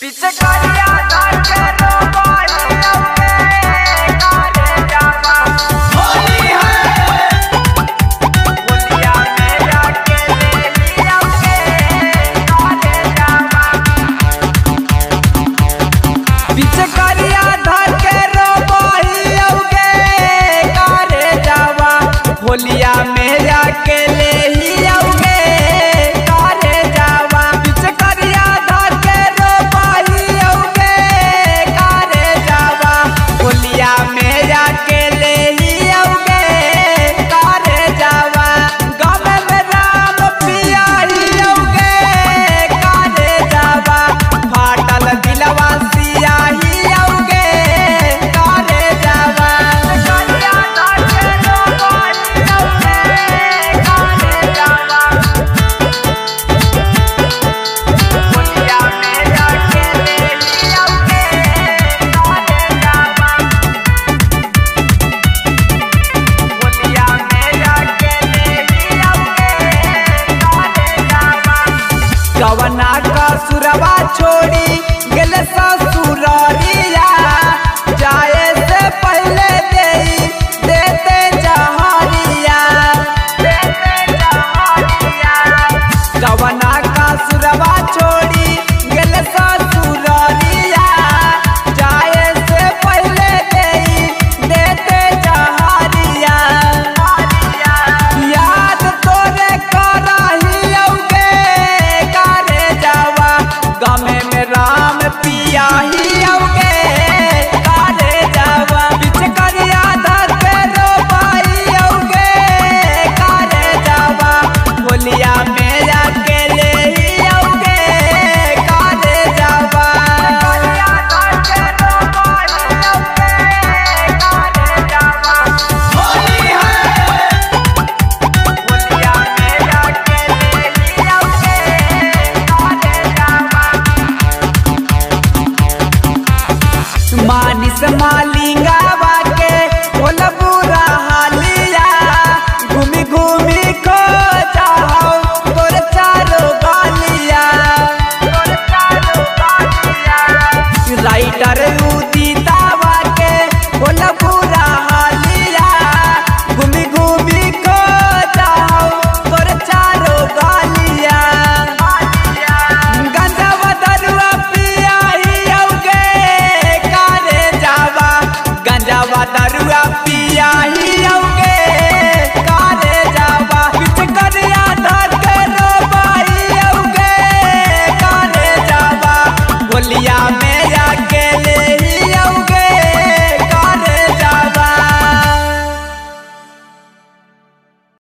होलिया में जाके ले ही आओगे कारे जावा, बीच करिया धर के रोपाही आओगे कारे जावा, होलिया में जाके ले ही आओगे कारे जावा, गले में राम पिया ही आओगे कारे जावा, फाटल दिलवा सिया ही आओगे कारे जावा, कवना का सुरवा छोड़ी गले ससुरारिया जाए से पहले देते जहरिया, कवना का सुरवा छोड़ी गले ससुरारिया जाए से पहले देते जहरिया, याद तोरे कराही आओगे कारे जावा, गमे में राम पिया ही आओगे कारे जावा, बीच करिया धर के रोपाई आओगे कारे जावा, होलिया में जाके ले ही आओगे कारे जावा, होलिया धर के रोपाई आओगे कारे जावा, होली है होलिया में जाके ले ही आओगे कारे जावा, मानिस मालिंगा वाके भोला बुरा हालिया, घूमी घूमी को चाहो तोर चारो गालिया, राइटर उदिता वाके भोला बुरा हालिया, घूमी घूमी को चाहो तोर चारो गालिया, गंधवा दरुआ पिया ही आओगे कारे जावा, गंधवा दरुआ पिया ही आओगे कारे जावा, बीच करिया धर के रोपाई आओगे कारे जावा, होलिया में जाके ले